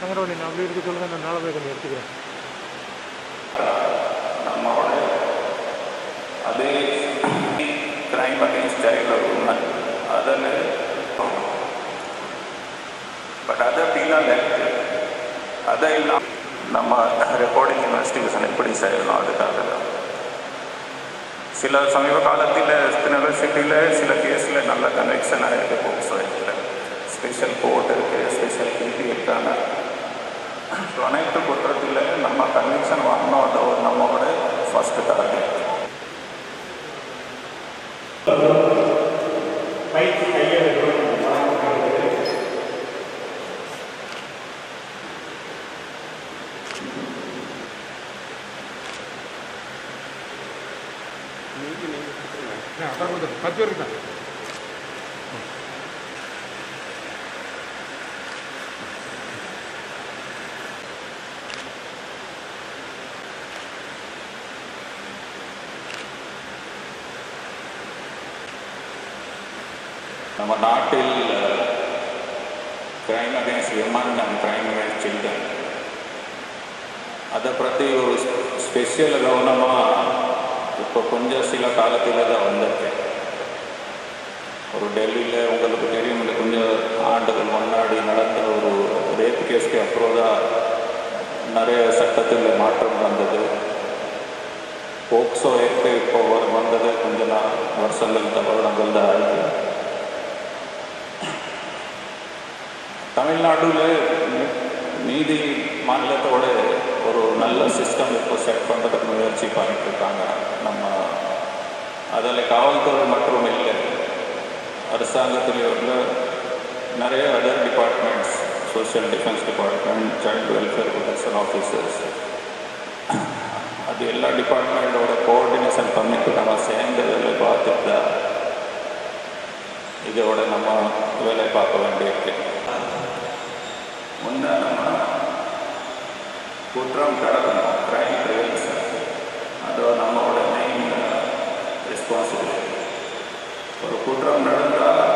தங்கரோலின் அப்படி இருக்கு சொல்லுங்க, நான் நாளவே கொஞ்சம் எடுத்துக்கிறேன். நம்மளோட அது கிரைம் அகேன்ஸ்ட் சைல்ட் லவ் அதனே பட் அத பீனா லெஃப்ட் அத இல்ல நம்ம ரெக்கார்டிங் இன்வெஸ்டிகேஷன் எப்படி செய்யணும் அதுக்காக தான் சில சமீப காலத்தில் யூனிவர்சிட்டியில் சில கேஸில் நல்ல கனெக்ஷனாக இருக்குது. போக்ஸோ ஆக்டில் ஸ்பெஷல் கோர்ட் இருக்குது, ஸ்பெஷல் பிடி இருக்காங்க. ஸோ அனைத்து குற்றத்தில் நம்ம கன்விக்ஷன் வாங்கணும். அது ஒரு நம்மளோட ஃபஸ்ட்டு டார்கெட். பத்து பேருக்கு தான் நம்ம நாட்டில் crime against women and crime against children அதை பற்றி ஒரு ஸ்பெஷல் கவனமாக இப்போ கொஞ்சம் சில காலத்தில் தான் வந்திருக்கேன். ஒரு டெல்லியில் உங்களுக்கு தெரியும், இல்லை கொஞ்சம் ஆண்டுகள் முன்னாடி நடந்த ஒரு ரேப் கேஸ்க்கு அப்புறம் தான் நிறைய சட்டத்தில் மாற்றம் வந்தது. போக்ஸோ ஆக்ட் இப்போ வந்தது கொஞ்ச நாள் வருஷங்கள் வருடங்கள் தான் ஆகுது. தமிழ்நாட்டில் நீதி மாநிலத்தோட ஒரு நல்ல சிஸ்டம் இப்போ செட் பண்ணுறதுக்கு முயற்சி பண்ணிட்டுருக்காங்க. நம்ம அதில் காவல்துறை மட்டும் இல்லை, அரசாங்கத்தில் உள்ள நிறைய other departments, social defence department, child welfare protection officers, அது எல்லா டிபார்ட்மெண்ட்டோட கோஆர்டினேஷன் பண்ணிட்டு நம்ம சேர்ந்த வேலை பார்த்துட்டு இதோட நம்ம வேலை பார்க்க வேண்டியிருக்கு. முன்ன நம்ம குற்றம் கடக்கணும், கிரைம் ப்ரிவென்ஷன் அது நம்மளோட மெயின் ரெஸ்பான்சிபிலிட்டி. ஒரு குற்றம் நடந்தால்